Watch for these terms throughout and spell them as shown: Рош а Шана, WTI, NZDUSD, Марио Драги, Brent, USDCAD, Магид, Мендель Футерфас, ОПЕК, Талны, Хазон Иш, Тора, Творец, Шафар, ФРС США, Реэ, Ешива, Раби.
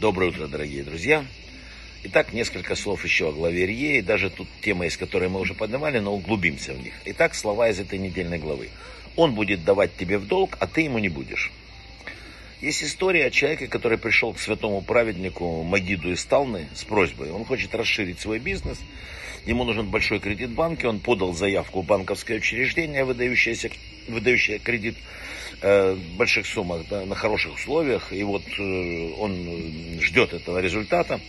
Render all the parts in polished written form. Доброе утро, дорогие друзья. Итак, несколько слов еще о главе Реэ, и даже тут тема, из которой мы уже поднимали, но углубимся в них. Итак, слова из этой недельной главы. Он будет давать тебе в долг, а ты ему не будешь. Есть история о человеке, который пришел к святому праведнику Магиду из Талны с просьбой. Он хочет расширить свой бизнес, ему нужен большой кредит в банке, он подал заявку в банковское учреждение, выдающее кредит в больших суммах, да, на хороших условиях. И вот он ждет этого результата,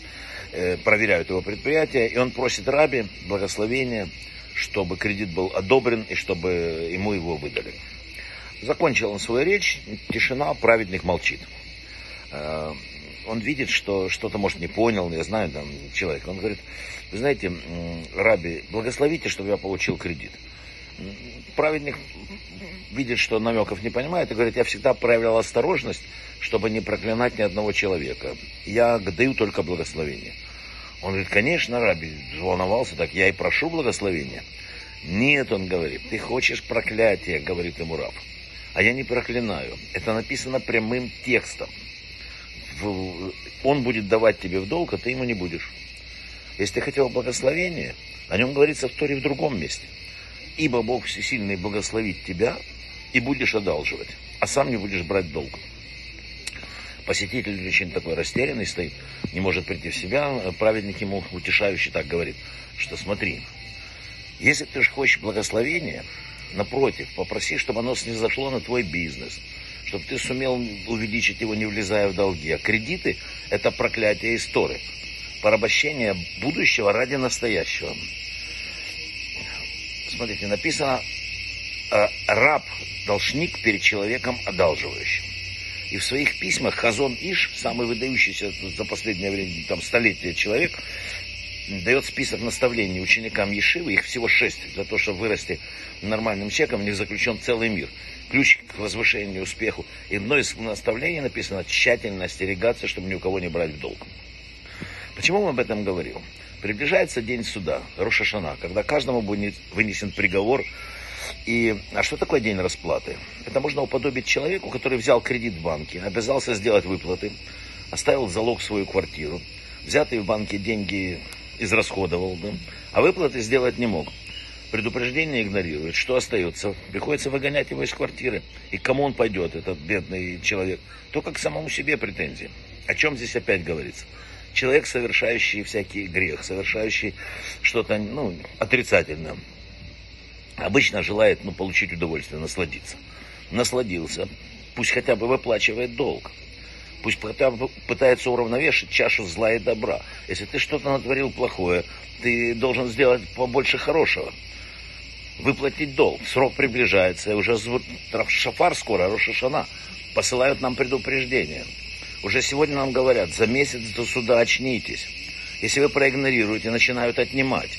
проверяют его предприятие, и он просит Раби благословения, чтобы кредит был одобрен и чтобы ему его выдали. Закончил он свою речь, тишина, праведник молчит. Он видит, что что-то, может, не понял, я знаю, там, человек. Он говорит: вы знаете, Раби, благословите, чтобы я получил кредит. Праведник видит, что намеков не понимает, и говорит: я всегда проявлял осторожность, чтобы не проклинать ни одного человека. Я даю только благословение. Он говорит: конечно, Раби, волновался, так я и прошу благословения. Нет, он говорит, ты хочешь проклятия, говорит ему раб. А я не проклинаю. Это написано прямым текстом. Он будет давать тебе в долг, а ты ему не будешь. Если ты хотел благословения, о нем говорится в Торе в другом месте. Ибо Бог всесильный благословит тебя, и будешь одалживать, а сам не будешь брать долг. Посетитель очень такой растерянный стоит, не может прийти в себя. Праведник ему утешающе так говорит, что смотри, если ты же хочешь благословения, напротив, попроси, чтобы оно снизошло на твой бизнес, чтобы ты сумел увеличить его, не влезая в долги. А кредиты – это проклятие из Торы, порабощение будущего ради настоящего. Смотрите, написано: раб, должник перед человеком одалживающим. И в своих письмах Хазон Иш, самый выдающийся за последнее время, там, столетие человек, дает список наставлений ученикам Ешивы, их всего 6, за то, что вырасти нормальным человеком, не заключен целый мир. Ключ к возвышению, успеху. И одно из наставлений написано: тщательно остерегаться, чтобы ни у кого не брать в долг. Почему он об этом говорил? Приближается день суда, Рош а Шана, когда каждому будет вынесен приговор. А что такое день расплаты? Это можно уподобить человеку, который взял кредит в банке, обязался сделать выплаты, оставил в залог свою квартиру, взятые в банке деньги израсходовал, да, а выплаты сделать не мог. Предупреждение игнорирует. Что остается? Приходится выгонять его из квартиры. И к кому он пойдет, этот бедный человек? Только к самому себе претензии. О чем здесь опять говорится? Человек, совершающий всякий грех, совершающий что-то, отрицательное, обычно желает, получить удовольствие, насладиться. Насладился. Пусть хотя бы выплачивает долг. Пусть пытается уравновешить чашу зла и добра. Если ты что-то натворил плохое, ты должен сделать побольше хорошего. Выплатить долг. Срок приближается. И уже шафар скоро, Рош а Шана. Посылают нам предупреждение. Уже сегодня нам говорят: за месяц до суда очнитесь. Если вы проигнорируете, начинают отнимать.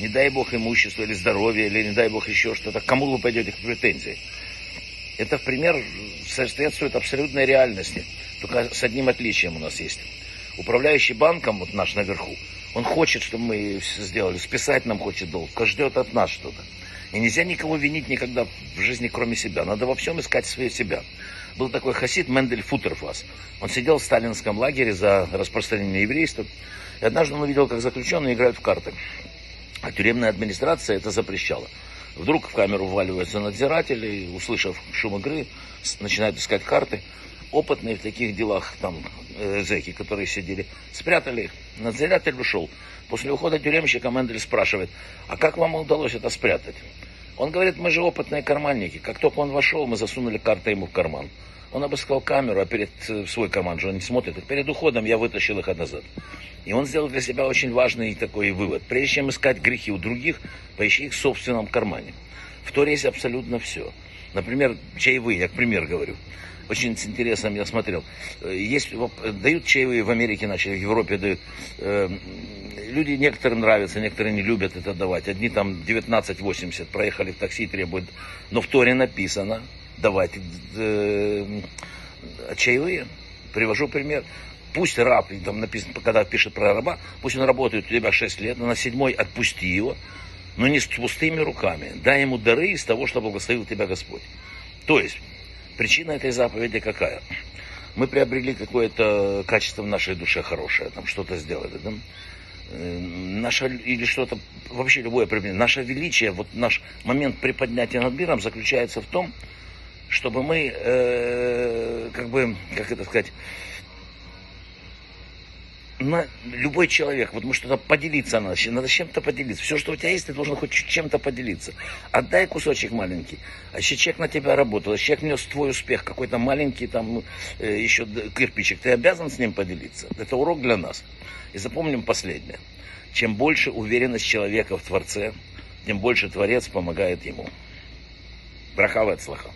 Не дай Бог имущество или здоровье, или не дай Бог еще что-то. К кому вы пойдете к претензии? Это пример соответствует абсолютной реальности. Только с одним отличием у нас есть. Управляющий банком, вот наш наверху, он хочет, чтобы мы все сделали, списать нам хочет долг, ждет от нас что-то. И нельзя никого винить никогда в жизни, кроме себя. Надо во всем искать свое себя. Был такой хасид Мендель Футерфас. Он сидел в сталинском лагере за распространение еврейства. И однажды он увидел, как заключенные играют в карты. А тюремная администрация это запрещала. Вдруг в камеру вваливаются надзиратели, услышав шум игры, начинают искать карты. Опытные в таких делах там зэки, которые сидели, спрятали их. Надзиратель ушел. После ухода тюремщика Мендель спрашивает: а как вам удалось это спрятать? Он говорит: мы же опытные карманники. Как только он вошел, мы засунули карты ему в карман. Он обыскал камеру, свой карман же он не смотрит. Перед уходом я вытащил их назад. И он сделал для себя очень важный такой вывод. Прежде чем искать грехи у других, поищи их в собственном кармане. В Торе есть абсолютно все. Например, чаевые, я к примеру говорю. Очень с интересом я смотрел. Дают чаевые в Америке, начали, в Европе дают. Люди некоторым нравятся, некоторые не любят это давать. Одни там 19.80 проехали в такси, требуют. Но в Торе написано: давайте чаевые. Привожу пример. Пусть раб, там написано, когда пишет про раба, пусть он работает у тебя 6 лет, но на 7-й отпусти его, но не с пустыми руками. Дай ему дары из того, что благословил тебя Господь. То есть, причина этой заповеди какая? мы приобрели какое-то качество в нашей душе хорошее, там что-то сделали, да? Наше, или что-то, вообще любое применение. Наше величие, вот наш момент приподнятия над миром заключается в том, чтобы мы, как бы, как это сказать, любой человек, вот мы что-то поделиться надо чем-то поделиться. Все, что у тебя есть, ты должен хоть чем-то поделиться. Отдай кусочек маленький. А если человек на тебя работал, если человек внес твой успех, какой-то маленький там еще кирпичик, ты обязан с ним поделиться. Это урок для нас. И запомним последнее. Чем больше уверенность человека в Творце, тем больше Творец помогает ему. Брахава от слаха.